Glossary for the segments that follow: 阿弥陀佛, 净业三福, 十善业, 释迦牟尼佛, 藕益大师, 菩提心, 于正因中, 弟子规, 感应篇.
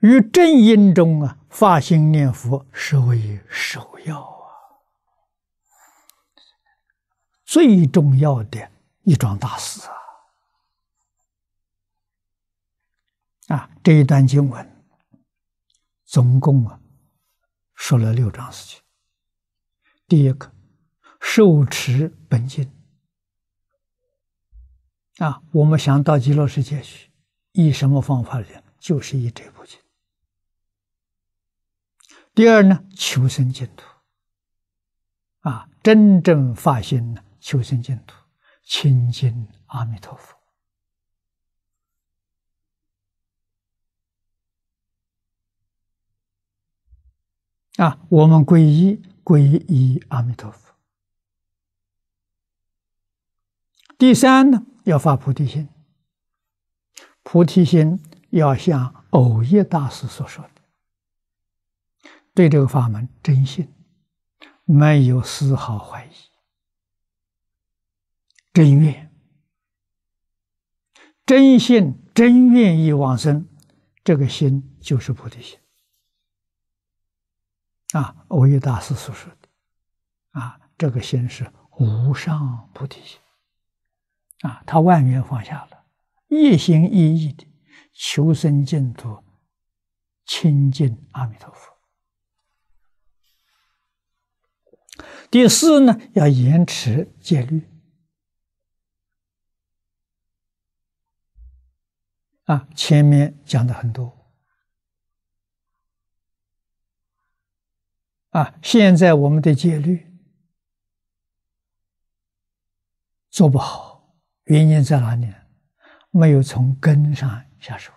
于正因中啊，发心念佛是为首要啊，最重要的一桩大事啊！啊，这一段经文总共啊说了6桩事情。第一个，受持本经啊，我们想到极乐世界去，以什么方法呢？就是以这部经。 第二呢，求生净土，啊，真正发心呢，求生净土，亲近阿弥陀佛，啊，我们皈依阿弥陀佛。第三呢，要发菩提心，菩提心要像藕益大师所说的。 对这个法门真信，没有丝毫怀疑，真愿、真信、真愿意往生，这个心就是菩提心。啊，藕益大师所说的，啊，这个心是无上菩提心。啊，他万缘放下了，一心一意的求生净土，亲近阿弥陀佛。 第四呢，要严持戒律啊，前面讲的很多啊，现在我们的戒律做不好，原因在哪里呢？没有从根上下手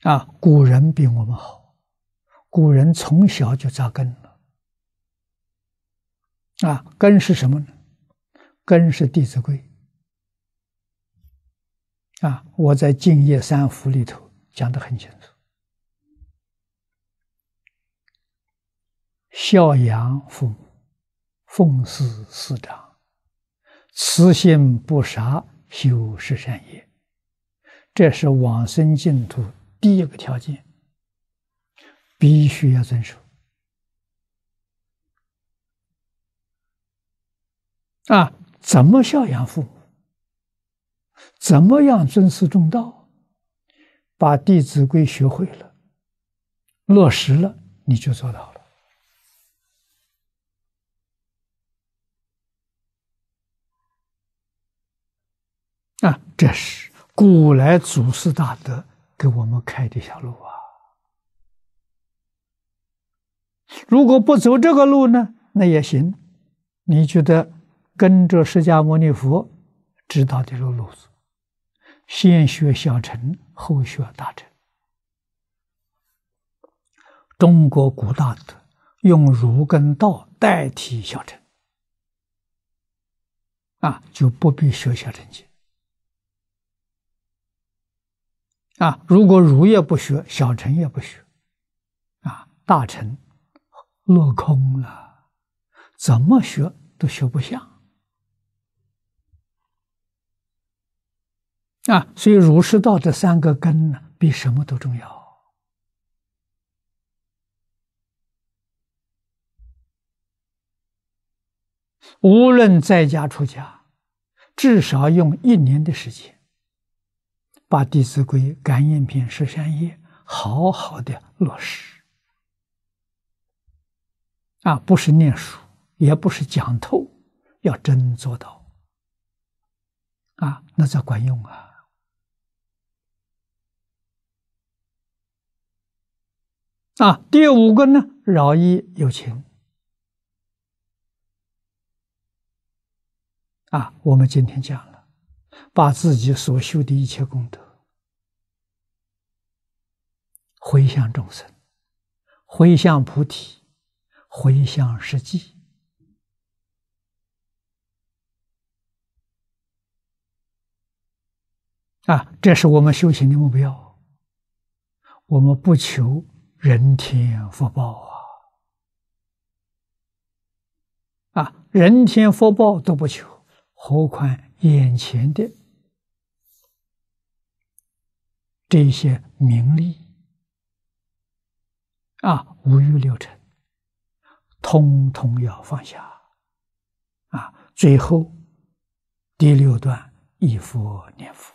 啊。古人比我们好，古人从小就扎根了。 啊，根是什么呢？根是《弟子规》啊，我在《净业三福》里头讲得很清楚：孝养父母，奉事师长，慈心不杀，修是善业。这是往生净土第一个条件，必须要遵守。 啊，怎么孝养父母？怎么样尊师重道？把《弟子规》学会了，落实了，你就做到了。啊，这是古来祖师大德给我们开的小路啊。如果不走这个路呢，那也行。你觉得？ 跟着释迦牟尼佛指导的路子，先学小乘，后学大乘。中国古大德用儒跟道代替小乘，啊，就不必学小乘经。啊，如果儒也不学，小乘也不学，啊，大乘落空了，怎么学都学不像。 啊，所以儒释道这3个根呢，比什么都重要。无论在家出家，至少用1年的时间，把《弟子规》《感应篇》《十善业》好好的落实。啊，不是念书，也不是讲透，要真做到。啊，那才管用啊！ 啊，第5个呢，饶益有情。啊，我们今天讲了，把自己所修的一切功德回向众生，回向菩提，回向实际。啊，这是我们修行的目标。我们不求。 人天福报啊！啊，人天福报都不求，何况眼前的这些名利啊、五欲六尘，通通要放下啊！最后第六段，一佛念佛。